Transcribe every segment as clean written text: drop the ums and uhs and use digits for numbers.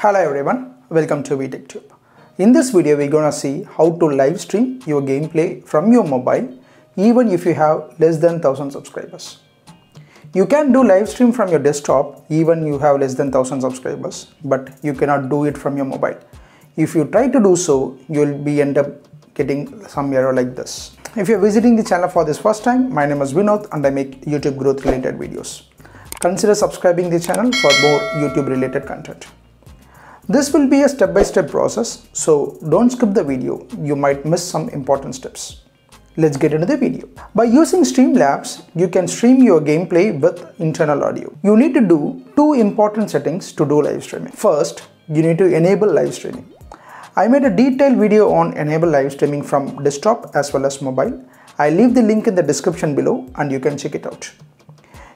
Hello everyone, welcome to VTechTube. In this video we're gonna see how to live stream your gameplay from your mobile even if you have less than 1000 subscribers. You can do live stream from your desktop even you have less than 1000 subscribers, but you cannot do it from your mobile. If you try to do so, you'll end up getting some error like this. If you're visiting the channel for this first time, my name is Vinod and I make YouTube growth related videos. Consider subscribing the channel for more YouTube related content. This will be a step-by-step process, so don't skip the video, you might miss some important steps. Let's get into the video. By using Streamlabs, you can stream your gameplay with internal audio. You need to do two important settings to do live streaming. First, you need to enable live streaming. I made a detailed video on enable live streaming from desktop as well as mobile. I leave the link in the description below and you can check it out.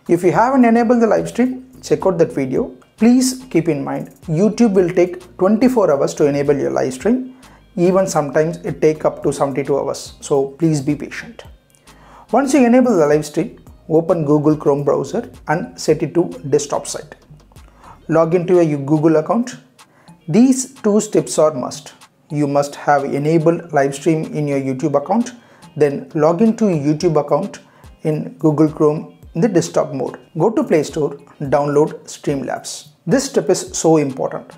If you haven't enabled the live stream, check out that video. Please keep in mind, YouTube will take 24 hours to enable your live stream. Even sometimes it takes up to 72 hours. So please be patient. Once you enable the live stream, open Google Chrome browser and set it to desktop side. Log into your Google account. These two steps are must. You must have enabled live stream in your YouTube account. Then log into your YouTube account in Google Chrome in the desktop mode. Go to Play Store, download Streamlabs. This step is so important.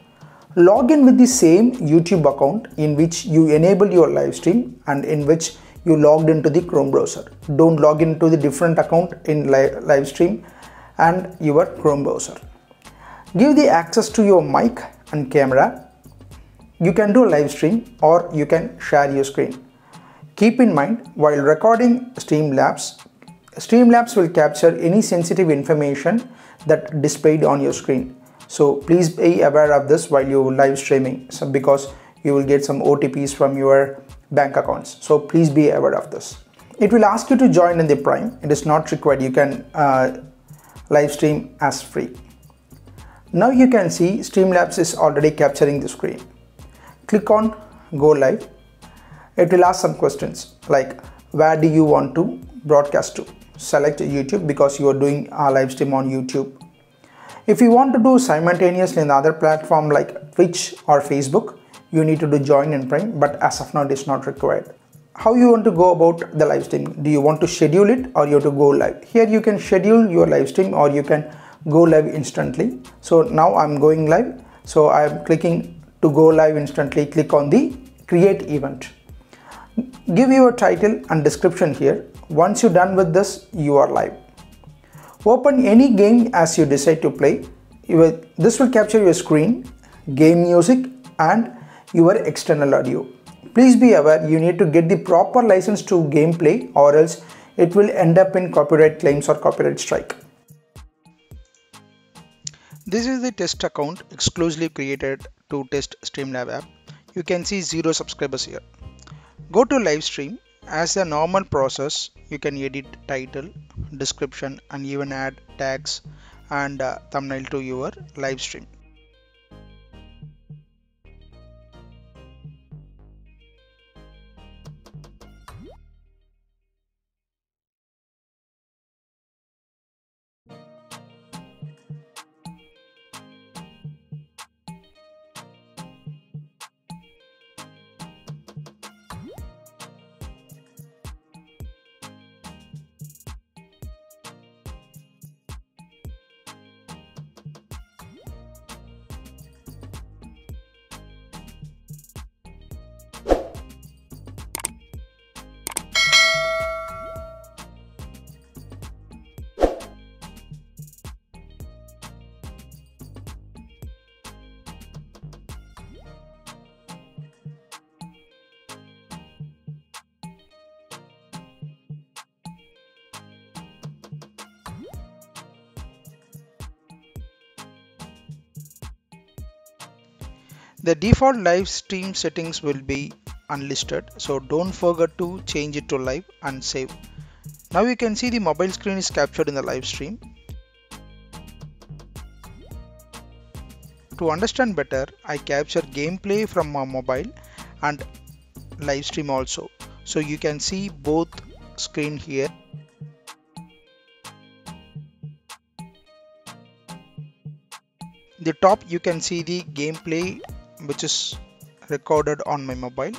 Log in with the same YouTube account in which you enabled your live stream and in which you logged into the Chrome browser. Don't log into the different account in live stream and your Chrome browser. Give the access to your mic and camera. You can do live stream or you can share your screen. Keep in mind, while recording Streamlabs will capture any sensitive information that displayed on your screen. So please be aware of this while you live streaming, because you will get some OTPs from your bank accounts. So please be aware of this. It will ask you to join in the Prime. It is not required. You can live stream as free. Now you can see Streamlabs is already capturing the screen. Click on Go Live. It will ask some questions like where do you want to broadcast to? Select YouTube because you are doing a live stream on YouTube. If you want to do simultaneously in other platform like Twitch or Facebook, you need to do join in Prime, but as of now it is not required. How you want to go about the live stream? Do you want to schedule it or you have to go live? Here you can schedule your live stream or you can go live instantly. So now I'm going live. So I'm clicking to go live instantly. Click on the create event. Give your title and description here. Once you're done with this, you are live. Open any game as you decide to play. This will capture your screen, game music and your external audio. Please be aware you need to get the proper license to gameplay or else it will end up in copyright claims or copyright strike. This is the test account exclusively created to test Streamlabs app. You can see 0 subscribers here. Go to live stream. As a normal process, you can edit title, description and even add tags and thumbnail to your live stream. The default live stream settings will be unlisted, so don't forget to change it to live and save. Now you can see the mobile screen is captured in the live stream. To understand better, I capture gameplay from my mobile and live stream also. So you can see both screen here. the top you can see the gameplay which is recorded on my mobile.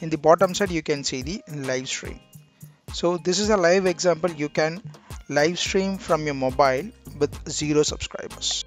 In the bottom side you can see the live stream. So this is a live example. You can live stream from your mobile with 0 subscribers.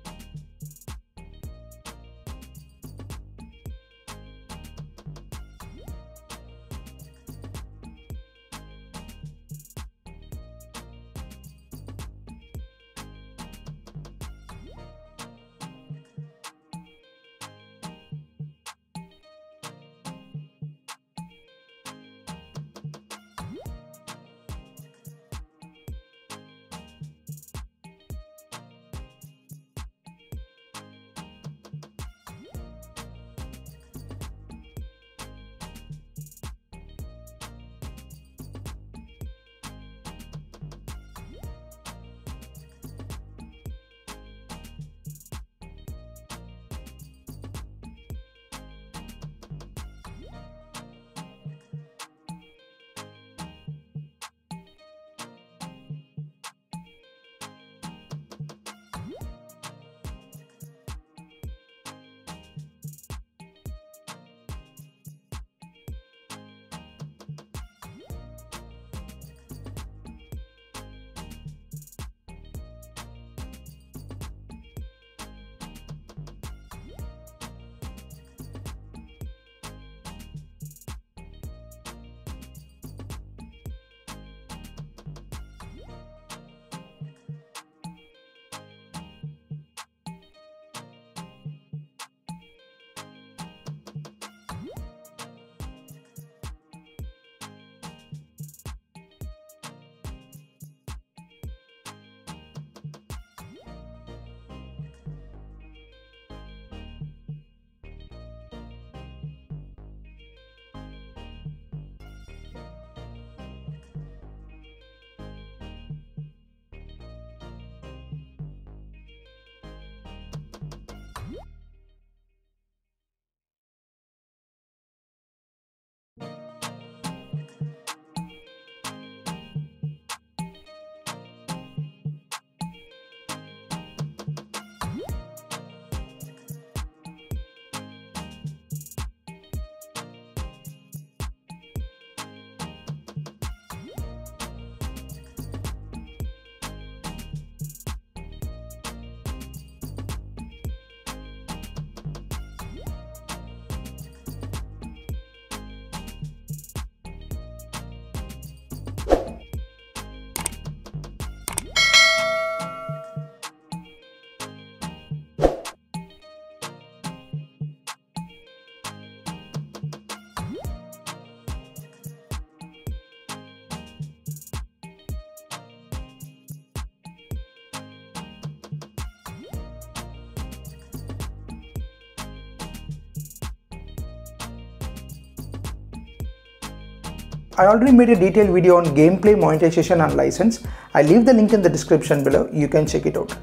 I already made a detailed video on gameplay, monetization and license. I leave the link in the description below, you can check it out.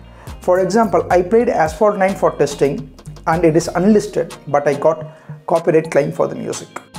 For example, I played Asphalt 9 for testing and it is unlisted, but I got copyright claim for the music.